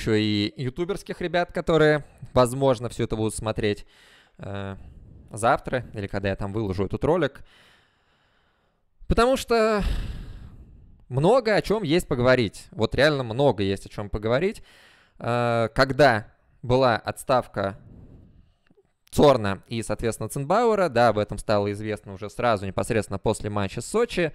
еще и ютуберских ребят, которые, возможно, все это будут смотреть завтра, или когда я там выложу этот ролик. Потому что много о чем есть поговорить. Вот реально много есть о чем поговорить. Когда была отставка Цорна и, соответственно, Цинбауэра, да, об этом стало известно уже сразу, непосредственно после матча с Сочи,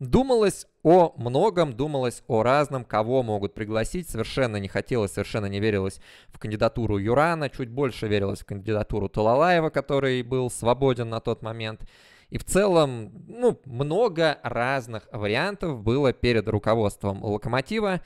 думалось о многом, думалось о разном, кого могут пригласить. Совершенно не хотелось, совершенно не верилось в кандидатуру Юрана, чуть больше верилось в кандидатуру Талалаева, который был свободен на тот момент. И в целом, ну, много разных вариантов было перед руководством «Локомотива»,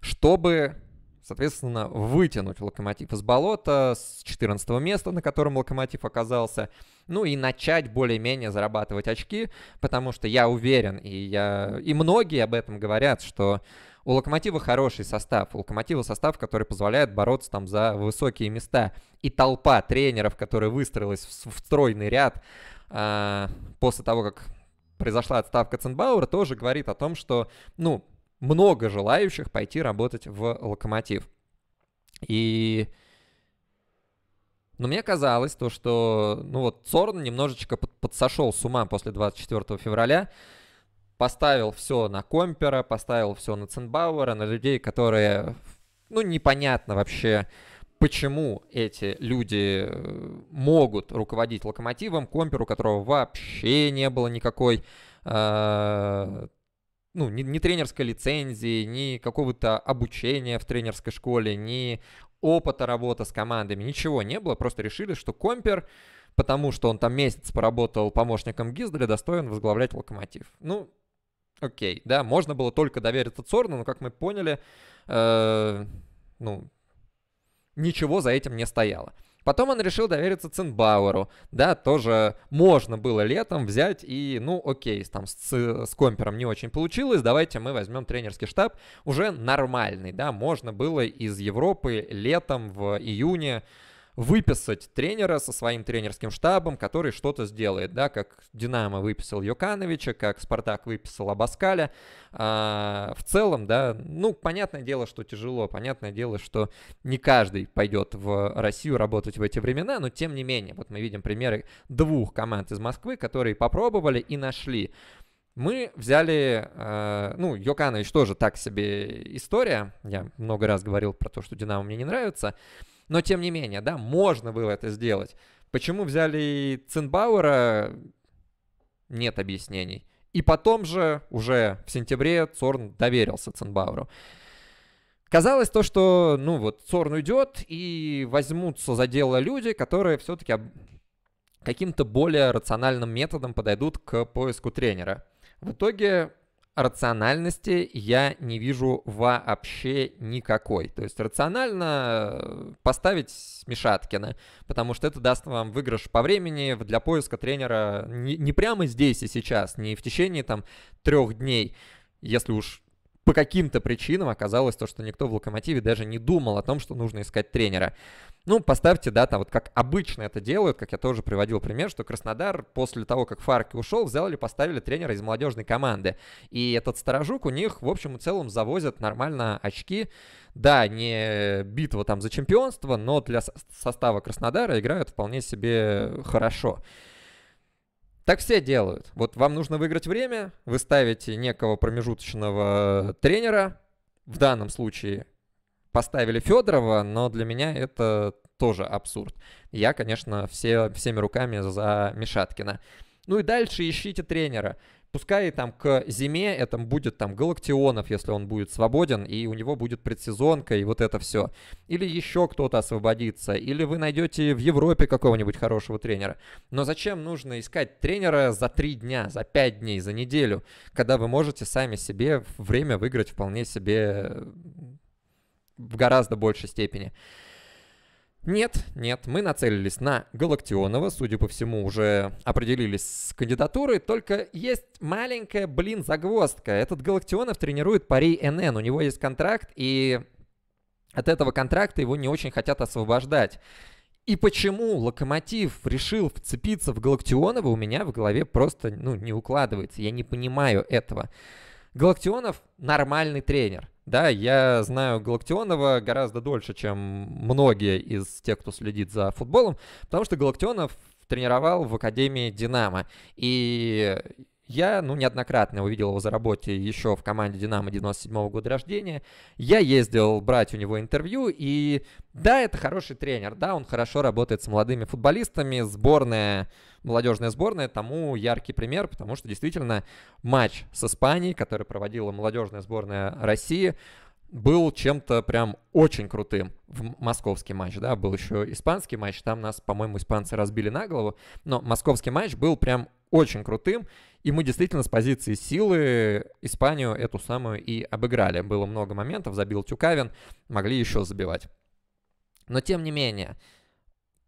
чтобы, соответственно, вытянуть «Локомотив» из болота, с 14 места, на котором «Локомотив» оказался, ну и начать более-менее зарабатывать очки, потому что я уверен, и многие об этом говорят, что у «Локомотива» хороший состав, у «Локомотива» состав, который позволяет бороться там за высокие места, и толпа тренеров, которая выстроилась в стройный ряд после того, как произошла отставка Цинбауэра, тоже говорит о том, что, ну, много желающих пойти работать в «Локомотив». Но мне казалось то, что, ну вот, Цорн немножечко подсошел с ума после 24 февраля, поставил все на Компера, поставил все на Цинбауэра, на людей, которые, ну, непонятно вообще, почему эти люди могут руководить «Локомотивом», Компер, у которого вообще не было никакой ну, ни тренерской лицензии, ни какого-то обучения в тренерской школе, ни опыта работы с командами, ничего не было. Просто решили, что Компер, потому что он там месяц поработал помощником Гиздаля, достоин возглавлять «Локомотив». Ну, окей, да, можно было только довериться Цорну, но, как мы поняли, ну, ничего за этим не стояло. Потом он решил довериться Цинбауэру, да, тоже можно было летом взять и, ну, окей, там с Компером не очень получилось, давайте мы возьмем тренерский штаб уже нормальный, да, можно было из Европы летом в июне выписать тренера со своим тренерским штабом, который что-то сделает, да, как «Динамо» выписал Йокановича, как «Спартак» выписал Абаскаля. В целом, да, ну, понятное дело, что тяжело, понятное дело, что не каждый пойдет в Россию работать в эти времена, но тем не менее, вот мы видим примеры двух команд из Москвы, которые попробовали и нашли. Мы взяли, ну, Йоканович тоже так себе история, я много раз говорил про то, что «Динамо» мне не нравится, но, тем не менее, да, можно было это сделать. Почему взяли Цинбауэра, нет объяснений. И потом же, уже в сентябре, Цорн доверился Цинбауэру. Казалось то, что, ну вот, Цорн уйдет, и возьмутся за дело люди, которые все-таки каким-то более рациональным методом подойдут к поиску тренера. В итоге рациональности я не вижу вообще никакой. То есть рационально поставить Мишаткина, потому что это даст вам выигрыш по времени для поиска тренера не прямо здесь и сейчас, не в течение там 3 дней, если уж по каким-то причинам оказалось то, что никто в «Локомотиве» даже не думал о том, что нужно искать тренера. Ну, поставьте, да, там вот как обычно это делают, как я тоже приводил пример, что Краснодар после того, как Фарки ушел, взяли и поставили тренера из молодежной команды. И этот старожук у них, в общем и целом, завозит нормально очки. Да, не битва там за чемпионство, но для состава Краснодара играют вполне себе хорошо. Так все делают. Вот вам нужно выиграть время, вы ставите некого промежуточного тренера, в данном случае поставили Федорова, но для меня это тоже абсурд. Я, конечно, всеми руками за Мишаткина. Ну и дальше ищите тренера. Пускай там к зиме это будет там Галактионов, если он будет свободен, и у него будет предсезонка, и вот это все. Или еще кто-то освободится, или вы найдете в Европе какого-нибудь хорошего тренера. Но зачем нужно искать тренера за 3 дня, за 5 дней, за неделю, когда вы можете сами себе время выиграть вполне себе в гораздо большей степени? Нет, мы нацелились на Галактионова, судя по всему, уже определились с кандидатурой, только есть маленькая, блин, загвоздка. Этот Галактионов тренирует Пари НН, у него есть контракт, и от этого контракта его не очень хотят освобождать. И почему «Локомотив» решил вцепиться в Галактионова, у меня в голове просто, ну, не укладывается, я не понимаю этого. Галактионов нормальный тренер. Да, я знаю Галактионова гораздо дольше, чем многие из тех, кто следит за футболом, потому что Галактионов тренировал в Академии «Динамо». И я, неоднократно увидел его за работе еще в команде «Динамо» 97-го года рождения. Я ездил брать у него интервью, и да, это хороший тренер, да, он хорошо работает с молодыми футболистами, сборная, молодежная сборная тому яркий пример, потому что действительно матч с Испанией, который проводила молодежная сборная России, был чем-то прям очень крутым. В московский матч, да, был еще испанский матч, там нас, по-моему, испанцы разбили на голову, но московский матч был прям очень крутым, и мы действительно с позиции силы Испанию эту самую и обыграли. Было много моментов, забил Тюкавин, могли еще забивать. Но тем не менее,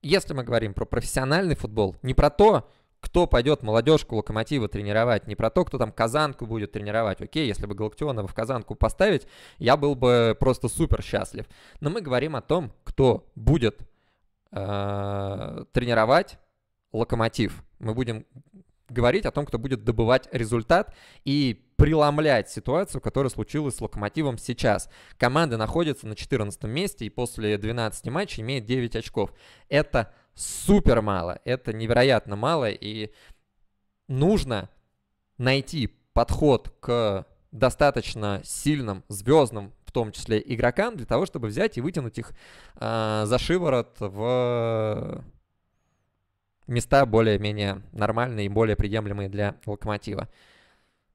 если мы говорим про профессиональный футбол, не про то, кто пойдет молодежку Локомотива тренировать, не про то, кто там Казанку будет тренировать. Окей, если бы Галактионова в Казанку поставить, я был бы просто супер счастлив. Но мы говорим о том, кто будет тренировать Локомотив. Мы будем говорить о том, кто будет добывать результат и преломлять ситуацию, которая случилась с Локомотивом сейчас. Команда находится на 14 месте и после 12 матчей имеет 9 очков. Это супер мало, это невероятно мало, и нужно найти подход к достаточно сильным, звездным, в том числе игрокам, для того, чтобы взять и вытянуть их за шиворот в места более-менее нормальные и более приемлемые для Локомотива.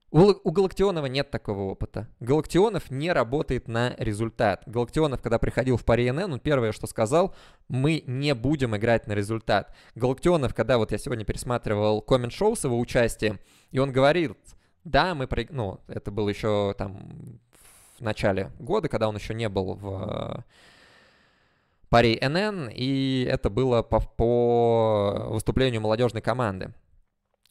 У Галактионова нет такого опыта. Галактионов не работает на результат. Галактионов, когда приходил в Пари НН, он первое, что сказал, мы не будем играть на результат. Галактионов, когда вот я сегодня пересматривал коммент-шоу с его участием, и он говорит, да, мы проиграли, это было еще там в начале года, когда он еще не был в Пари НН, и это было по выступлению молодежной команды.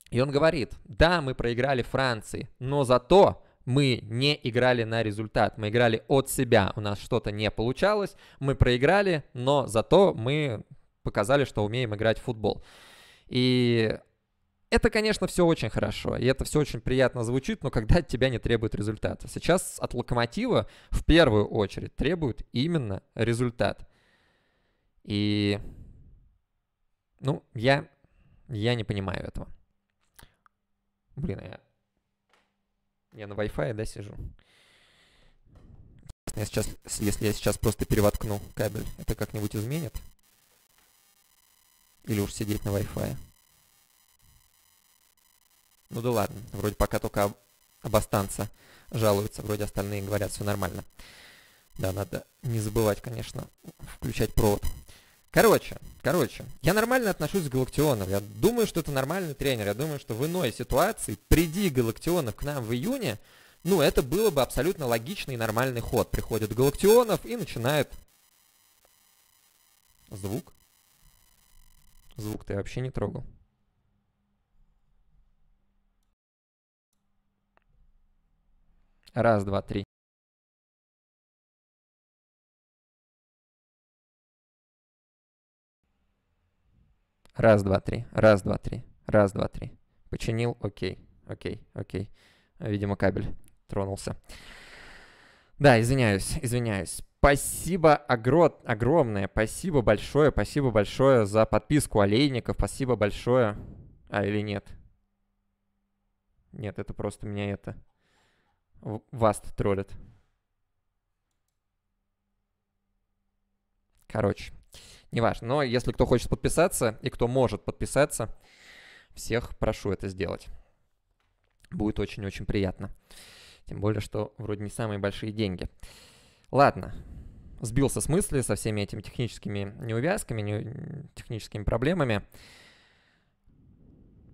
И он говорит, да, мы проиграли Франции, но зато мы не играли на результат, мы играли от себя, у нас что-то не получалось, мы проиграли, но зато мы показали, что умеем играть в футбол. И это, конечно, все очень хорошо, и это все очень приятно звучит, но когда от тебя не требуют результата. Сейчас от Локомотива в первую очередь требуют именно результат. И, я не понимаю этого. Блин, я на Wi-Fi, да, сижу? Если я сейчас просто перевоткну кабель, это как-нибудь изменит? Или уж сидеть на Wi-Fi? Ну да ладно, вроде пока только абастанцы жалуются, вроде остальные говорят, все нормально. Да, надо не забывать, конечно, включать провод. Короче, я нормально отношусь к Галактионову, я думаю, что это нормальный тренер, я думаю, что в иной ситуации, приди Галактионов к нам в июне, это было бы абсолютно логичный и нормальный ход. Приходит Галактионов и начинает... Звук? Звук-то я вообще не трогал. Раз, два, три. Раз, два, три. Раз, два, три. Раз, два, три. Починил. Окей. Видимо, кабель тронулся. Да, извиняюсь. Спасибо огромное. Спасибо большое за подписку Олейников. Спасибо большое. А, или нет? Нет, это просто меня Васт троллит. Короче. Неважно, но если кто хочет подписаться и кто может подписаться, всех прошу это сделать. Будет очень-очень приятно. Тем более, что вроде не самые большие деньги. Ладно, сбился с мысли со всеми этими техническими неувязками, техническими проблемами.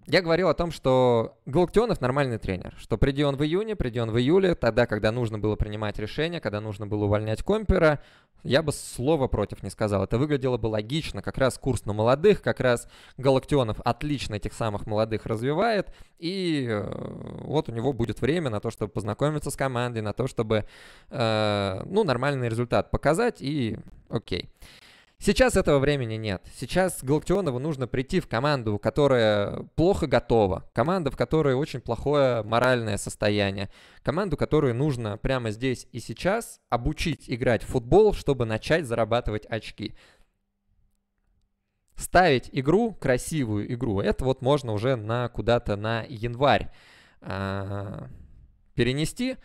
Я говорил о том, что Галактионов нормальный тренер, что приди он в июне, приди он в июле, тогда, когда нужно было принимать решение, когда нужно было увольнять Компера, я бы слова против не сказал. Это выглядело бы логично, как раз курс на молодых, как раз Галактионов отлично этих самых молодых развивает, и вот у него будет время на то, чтобы познакомиться с командой, на то, чтобы нормальный результат показать, и окей. Сейчас этого времени нет. Сейчас Галактионову нужно прийти в команду, которая плохо готова. Команда, в которой очень плохое моральное состояние. Команду, которую нужно прямо здесь и сейчас обучить играть в футбол, чтобы начать зарабатывать очки. Ставить игру, красивую игру, это вот можно уже на куда-то на январь перенести,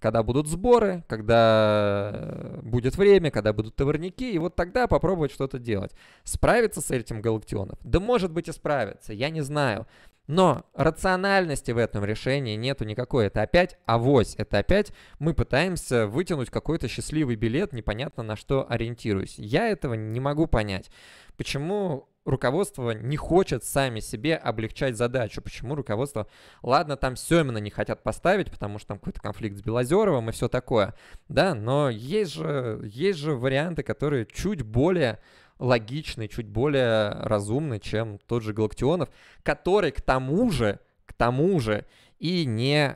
когда будут сборы, когда будет время, когда будут товарники, и вот тогда попробовать что-то делать. Справится с этим Галактионов? Да может быть и справится, я не знаю. Но рациональности в этом решении нету никакой. Это опять авось, это опять мы пытаемся вытянуть какой-то счастливый билет, непонятно на что ориентируюсь. Я этого не могу понять. Почему руководство не хочет сами себе облегчать задачу? Почему руководство... Ладно, там Семина не хотят поставить, потому что там какой-то конфликт с Белозеровым и все такое. Да, но есть же варианты, которые чуть более логичный, чуть более разумный, чем тот же Галактионов, который к тому же и не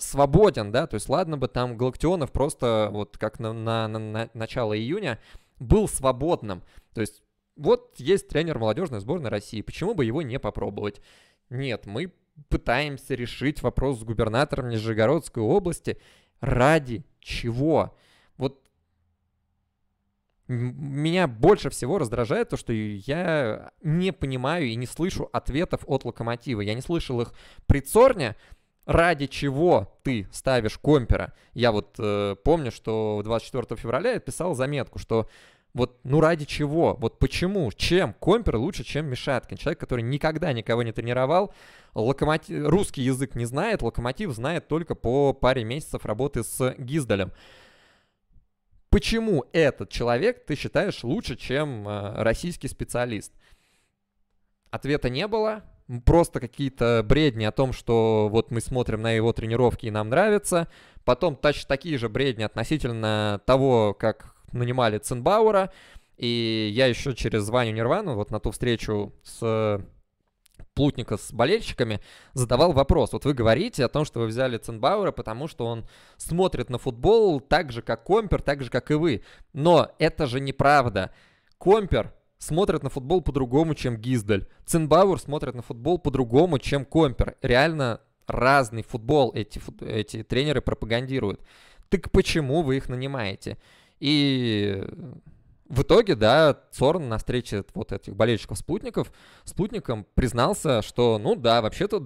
свободен, да, то есть ладно бы там Галактионов просто вот как на начало июня был свободным, то есть вот есть тренер молодежной сборной России, почему бы его не попробовать? Нет, мы пытаемся решить вопрос с губернатором Нижегородской области ради чего? Вот меня больше всего раздражает то, что я не понимаю и не слышу ответов от «Локомотива». Я не слышал их при Цорне. Ради чего ты ставишь Компера? Я вот помню, что 24 февраля я писал заметку, что вот ну ради чего? Вот почему? Чем Компер лучше, чем Мишаткин? Человек, который никогда никого не тренировал. Русский язык не знает, «Локомотив» знает только по паре месяцев работы с Гиздалем. Почему этот человек ты считаешь лучше, чем российский специалист? Ответа не было. Просто какие-то бредни о том, что вот мы смотрим на его тренировки и нам нравится. Потом точно такие же бредни относительно того, как нанимали Цинбауэра. И я еще через Ваню Нирвану, вот на ту встречу с Плутника с болельщиками, задавал вопрос. Вот вы говорите о том, что вы взяли Цинбауэра, потому что он смотрит на футбол так же, как Компер, так же, как и вы. Но это же неправда. Компер смотрит на футбол по-другому, чем Гиздаль. Цинбауэр смотрит на футбол по-другому, чем Компер. Реально разный футбол эти тренеры пропагандируют. Так почему вы их нанимаете? И... в итоге, да, Цорн на встрече вот этих болельщиков с Плутником признался, что, ну да, вообще-то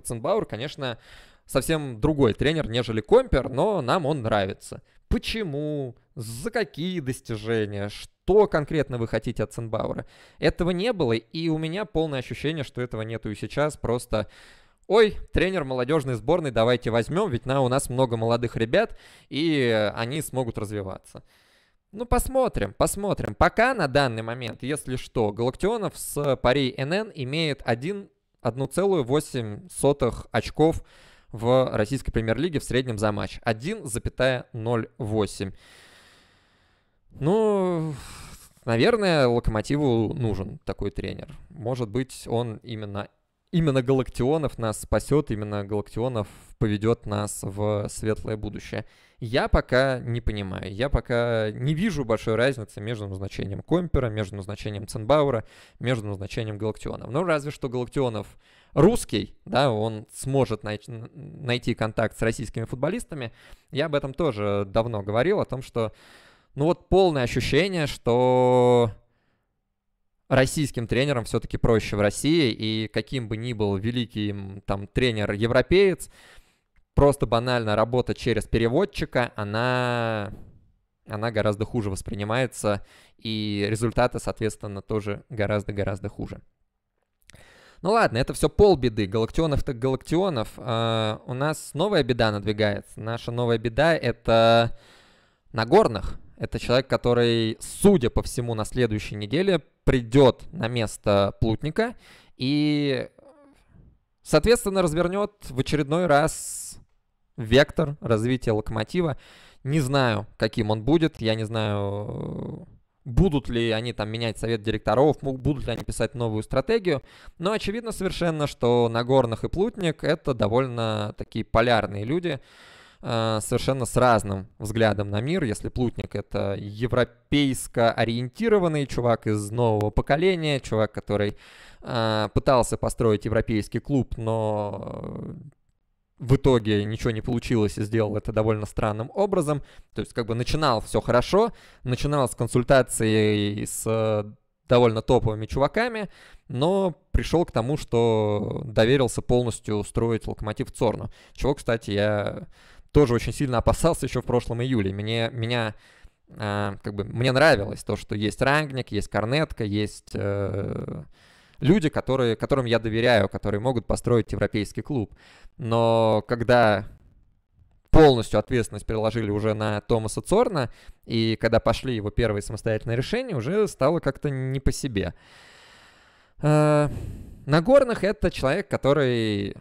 Цинбауэр, конечно, совсем другой тренер, нежели Компер, но нам он нравится. Почему? За какие достижения? Что конкретно вы хотите от Цинбауэра? Этого не было, и у меня полное ощущение, что этого нету и сейчас, просто... Ой, тренер молодежной сборной, давайте возьмем, ведь у нас много молодых ребят, и они смогут развиваться. Ну, посмотрим. Пока на данный момент, если что, Галактионов с Пари НН имеет 1,08 очков в российской премьер-лиге в среднем за матч. 1,08. Ну, наверное, Локомотиву нужен такой тренер. Может быть, он именно Галактионов нас спасет, именно Галактионов поведет нас в светлое будущее. Я пока не понимаю, я пока не вижу большой разницы между назначением Компера, между назначением Цинбауэра, между назначением Галактионов. Ну, разве что Галактионов русский, да, он сможет найти контакт с российскими футболистами. Я об этом тоже давно говорил, о том, что, ну вот полное ощущение, что... российским тренерам все-таки проще в России, и каким бы ни был великий там тренер-европеец, просто банально работа через переводчика, она гораздо хуже воспринимается, и результаты, соответственно, тоже гораздо-гораздо хуже. Ну ладно, это все полбеды. Галактионов так Галактионов. У нас новая беда надвигается. Наша новая беда — это Нагорных. Это человек, который, судя по всему, на следующей неделе придет на место Плутника и, соответственно, развернет в очередной раз вектор развития Локомотива. Не знаю, каким он будет, я не знаю, будут ли они там менять совет директоров, будут ли они писать новую стратегию, но очевидно совершенно, что Нагорных и Плутник — это довольно такие полярные люди. совершенно с разным взглядом на мир. Если Плутник — это европейско ориентированный чувак из нового поколения, чувак, который пытался построить европейский клуб, но в итоге ничего не получилось и сделал это довольно странным образом. То есть как бы начинал все хорошо, начинал с консультации с довольно топовыми чуваками, но пришел к тому, что доверился полностью строить Локомотив Цорну. Чего, кстати, я тоже очень сильно опасался еще в прошлом июле. Мне нравилось то, что есть Рангник, есть Корнетка, есть люди, которым я доверяю, которые могут построить европейский клуб. Но когда полностью ответственность переложили уже на Томаса Цорна, и когда пошли его первые самостоятельные решения, уже стало как-то не по себе. Нагорных — это человек, который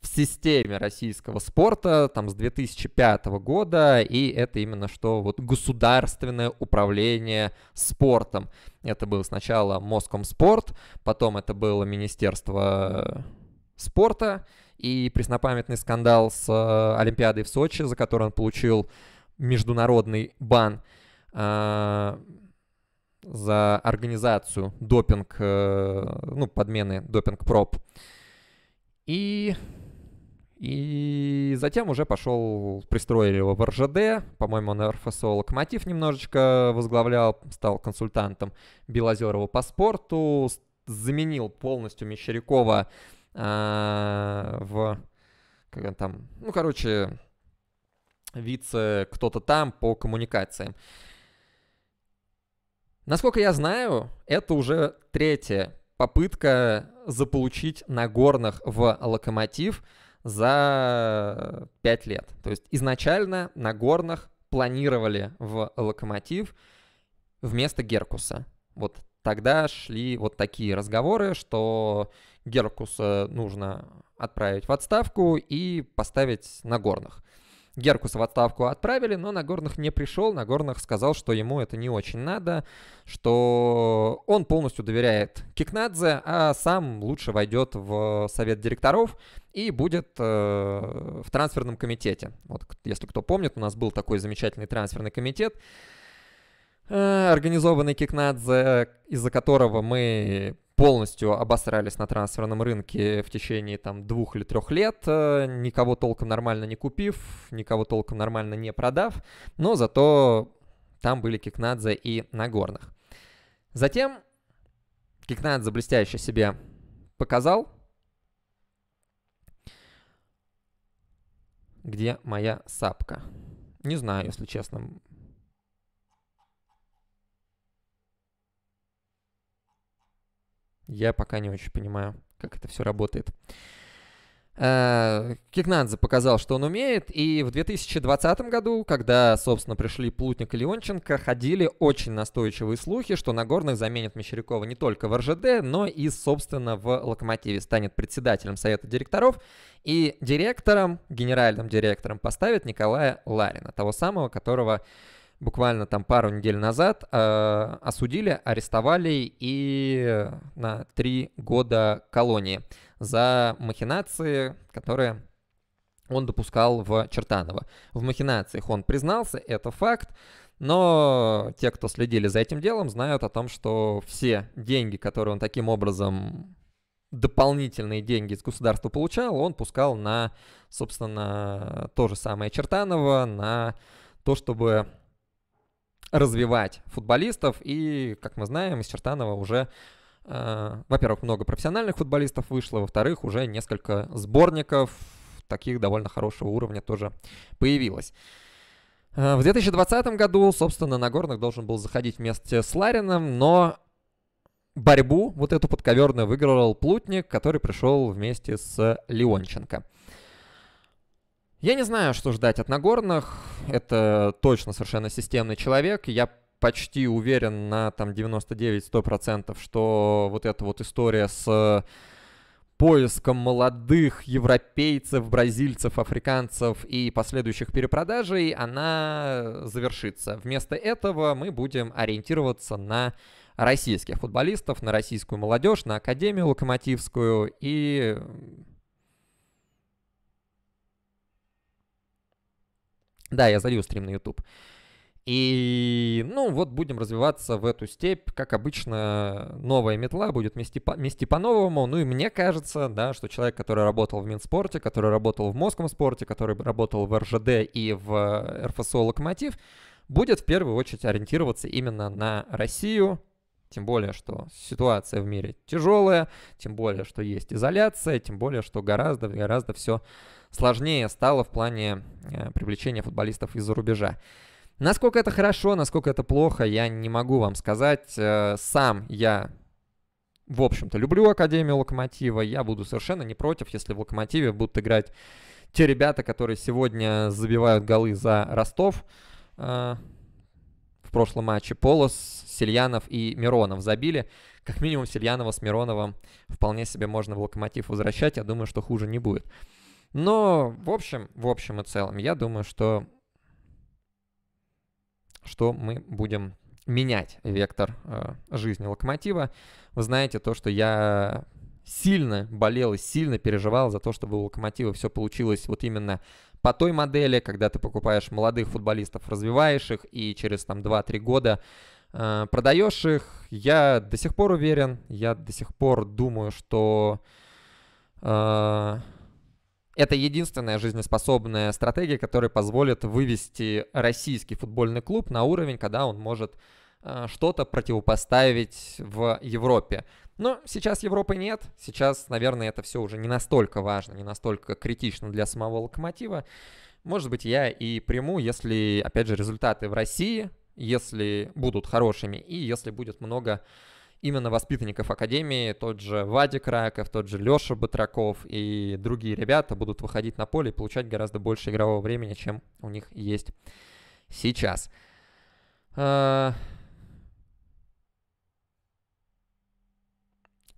в системе российского спорта там с 2005 года, и это именно что вот государственное управление спортом. Это было сначала Москомспорт, потом это было Министерство спорта и преснопамятный скандал с Олимпиадой в Сочи, за который он получил международный бан за организацию подмены допинг-проб. И затем уже пристроили его в РЖД, по-моему, он РФСО «Локомотив» немножечко возглавлял, стал консультантом Белозерова по спорту, заменил полностью Мещерякова вице кто-то там по коммуникациям. Насколько я знаю, это уже третья попытка заполучить Нагорных в Локомотив за 5 лет. То есть изначально Нагорных планировали в Локомотив вместо Геркуса. Вот тогда шли вот такие разговоры, что Геркуса нужно отправить в отставку и поставить Нагорных. Геркуса в отставку отправили, но Нагорных не пришел. Нагорных сказал, что ему это не очень надо, что он полностью доверяет Кикнадзе, а сам лучше войдет в совет директоров и будет в трансферном комитете. Вот, если кто помнит, у нас был такой замечательный трансферный комитет, организованный Кикнадзе, из-за которого мы полностью обосрались на трансферном рынке в течение там 2 или 3 лет, никого толком нормально не купив, никого толком нормально не продав, но зато там были Кикнадзе и Нагорных. Затем Кикнадзе блестяще себя показал. Где моя сапка? Не знаю, если честно. Я пока не очень понимаю, как это все работает. Кикнадзе показал, что он умеет, и в 2020 году, когда, собственно, пришли Плутник и Леонченко, ходили очень настойчивые слухи, что Нагорных заменит Мещерякова не только в РЖД, но и, собственно, в Локомотиве. Станет председателем совета директоров и генеральным директором поставит Николая Ларина, того самого, которого буквально там пару недель назад осудили, арестовали и на 3 года колонии за махинации, которые он допускал в Чертаново. В махинациях он признался, это факт, но те, кто следили за этим делом, знают о том, что все деньги, которые он таким образом, дополнительные деньги из государства получал, он пускал на, собственно, то же самое Чертаново, на то, чтобы развивать футболистов. И, как мы знаем, из Чертанова уже, во-первых, много профессиональных футболистов вышло, во-вторых, уже несколько сборников таких довольно хорошего уровня тоже появилось. В 2020 году, собственно, Нагорных должен был заходить вместе с Ларином, но борьбу вот эту подковерную выиграл Плутник, который пришел вместе с Леонченко. Я не знаю, что ждать от Нагорных. Это точно совершенно системный человек. Я почти уверен на 99-100%, что вот эта вот история с поиском молодых европейцев, бразильцев, африканцев и последующих перепродажей, она завершится. Вместо этого мы будем ориентироваться на российских футболистов, на российскую молодежь, на Академию Локомотивскую и Да, я залью стрим на YouTube. И, ну, вот будем развиваться в эту степь. Как обычно, новая метла будет мести по-новому. Ну и мне кажется, да, что человек, который работал в Минспорте, который работал в Москомспорте, который работал в РЖД и в РФСО «Локомотив», будет в первую очередь ориентироваться именно на Россию. Тем более, что ситуация в мире тяжелая, тем более, что есть изоляция, тем более, что гораздо все сложнее стало в плане привлечения футболистов из-за рубежа. Насколько это хорошо, насколько это плохо, я не могу вам сказать. Сам я, в общем-то, люблю Академию Локомотива. Я буду совершенно не против, если в Локомотиве будут играть те ребята, которые сегодня забивают голы за Ростов. В прошлом матче Полос, Сельянов и Миронов забили. Как минимум Сельянова с Мироновым вполне себе можно в Локомотив возвращать. Я думаю, что хуже не будет. Но в общем и целом, я думаю, что мы будем менять вектор жизни Локомотива. Вы знаете то, что я сильно болел и сильно переживал за то, чтобы у Локомотива все получилось вот именно по той модели, когда ты покупаешь молодых футболистов, развиваешь их и через там 2-3 года продаешь их. Я до сих пор уверен, я до сих пор думаю, что... Это единственная жизнеспособная стратегия, которая позволит вывести российский футбольный клуб на уровень, когда он может что-то противопоставить в Европе. Но сейчас Европы нет. Сейчас, наверное, это все уже не настолько важно, не настолько критично для самого Локомотива. Может быть, я и приму, если, опять же, результаты в России, если будут хорошими и если будет много... именно воспитанников Академии, тот же Вадик Раков, тот же Леша Батраков и другие ребята будут выходить на поле и получать гораздо больше игрового времени, чем у них есть сейчас.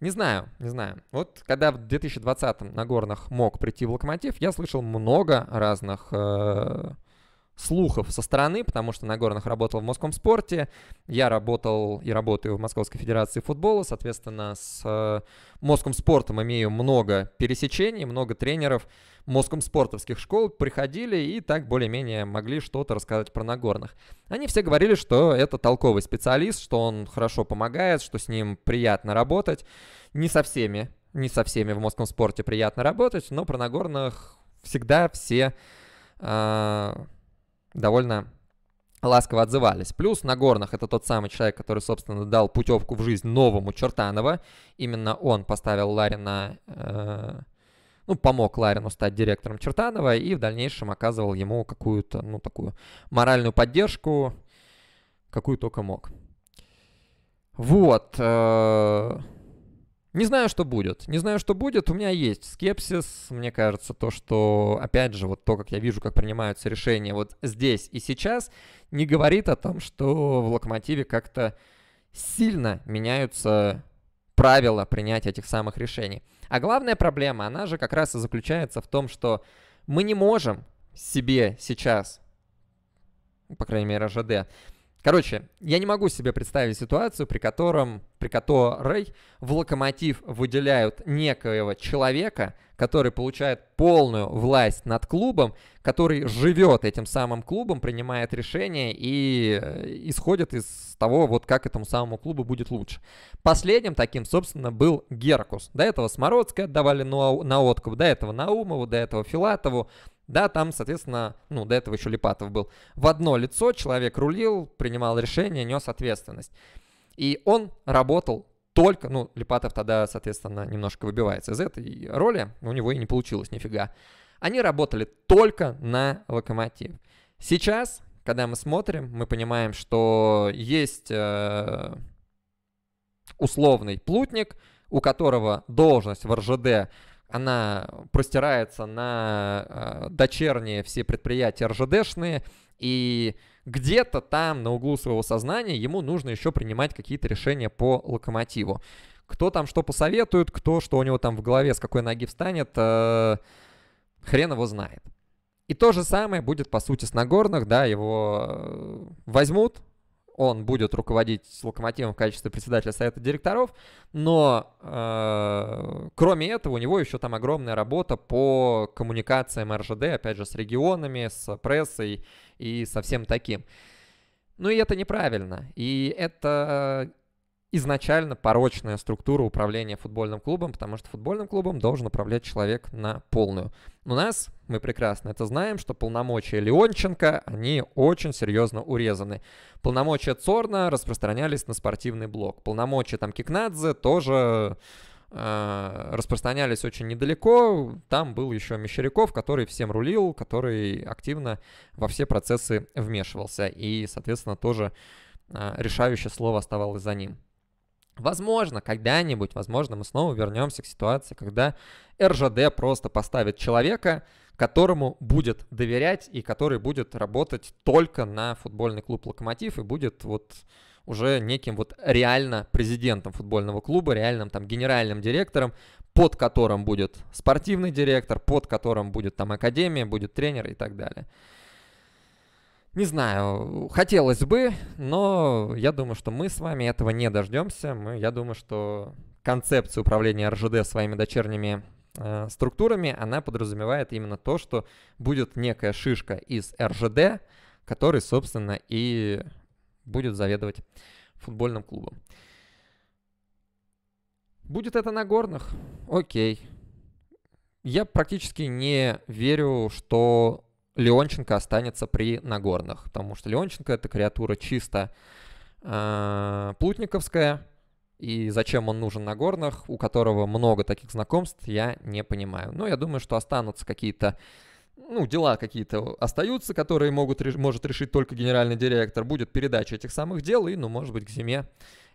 Не знаю. Вот когда в 2020-м Нагорных мог прийти в Локомотив, я слышал много разных... слухов со стороны, потому что Нагорных работал в Москомспорте, я работал и работаю в Московской Федерации футбола, соответственно, с Москомспортом имею много пересечений, много тренеров москомспортовских школ приходили и так более-менее могли что-то рассказать про Нагорных. Они все говорили, что это толковый специалист, что он хорошо помогает, что с ним приятно работать. Не со всеми в Москомспорте приятно работать, но про Нагорных всегда все... довольно ласково отзывались. Плюс Нагорных — это тот самый человек, который, собственно, дал путевку в жизнь новому Чертаново. Именно он поставил Ларина, помог Ларину стать директором Чертанова и в дальнейшем оказывал ему какую-то, такую моральную поддержку, какую только мог. Вот. Не знаю, что будет. У меня есть скепсис. Мне кажется, то, что, опять же, вот то, как я вижу, как принимаются решения вот здесь и сейчас, не говорит о том, что в Локомотиве как-то сильно меняются правила принятия этих самых решений. А главная проблема, она же как раз и заключается в том, что мы не можем себе сейчас, по крайней мере, РЖД, я не могу себе представить ситуацию, при которой в Локомотив выделяют некоего человека, который получает полную власть над клубом, который живет этим самым клубом, принимает решения и исходит из того, вот как этому самому клубу будет лучше. Последним таким, собственно, был Геркус. До этого Смородская отдавали на откуп, до этого Наумову, до этого Филатову. Да, там, соответственно, до этого еще Липатов был. В одно лицо человек рулил, принимал решения, нес ответственность. И он работал только... Липатов тогда, соответственно, немножко выбивается из этой роли. У него и не получилось нифига. Они работали только на Локомотив. Сейчас, когда мы смотрим, мы понимаем, что есть условный Плутник, у которого должность в РЖД... Она простирается на дочерние все предприятия РЖДшные, и где-то там на углу своего сознания ему нужно еще принимать какие-то решения по Локомотиву. Кто там что посоветует, кто что у него там в голове, с какой ноги встанет, хрен его знает. И то же самое будет, по сути, с Нагорных, да, его возьмут, он будет руководить Локомотивом в качестве председателя совета директоров, но кроме этого у него еще там огромная работа по коммуникациям РЖД, опять же, с регионами, с прессой и со всем таким. Ну и это неправильно, и это изначально порочная структура управления футбольным клубом, потому что футбольным клубом должен управлять человек на полную. У нас, мы прекрасно это знаем, что полномочия Леонченко, они очень серьезно урезаны. Полномочия Цорна распространялись на спортивный блок. Полномочия там Кикнадзе тоже распространялись очень недалеко. Там был еще Мещеряков, который всем рулил, который активно во все процессы вмешивался. И, соответственно, тоже решающее слово оставалось за ним. Возможно, когда-нибудь, возможно, мы снова вернемся к ситуации, когда РЖД просто поставит человека, которому будет доверять и который будет работать только на футбольный клуб «Локомотив» и будет вот уже неким вот реально президентом футбольного клуба, реальным там генеральным директором, под которым будет спортивный директор, под которым будет там академия, будет тренер и так далее. Не знаю, хотелось бы, но я думаю, что мы с вами этого не дождемся. Я думаю, что концепция управления РЖД своими дочерними структурами, она подразумевает именно то, что будет некая шишка из РЖД, который, собственно, и будет заведовать футбольным клубом. Будет это Нагорных? Окей. Я практически не верю, что Леонченко останется при Нагорных, потому что Леонченко — это креатура чисто плутниковская, и зачем он нужен Нагорных, у которого много таких знакомств, я не понимаю. Но я думаю, что останутся какие-то, ну, дела какие-то остаются, которые может решить только генеральный директор, будет передача этих самых дел, и, ну, может быть, к зиме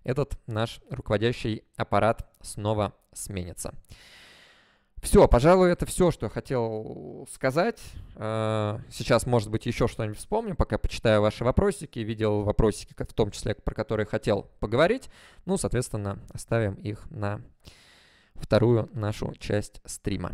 этот наш руководящий аппарат снова сменится. Все, пожалуй, это все, что я хотел сказать. Сейчас, может быть, еще что-нибудь вспомню, пока почитаю ваши вопросики. Видел вопросики, в том числе, про которые хотел поговорить. Ну, соответственно, оставим их на вторую нашу часть стрима.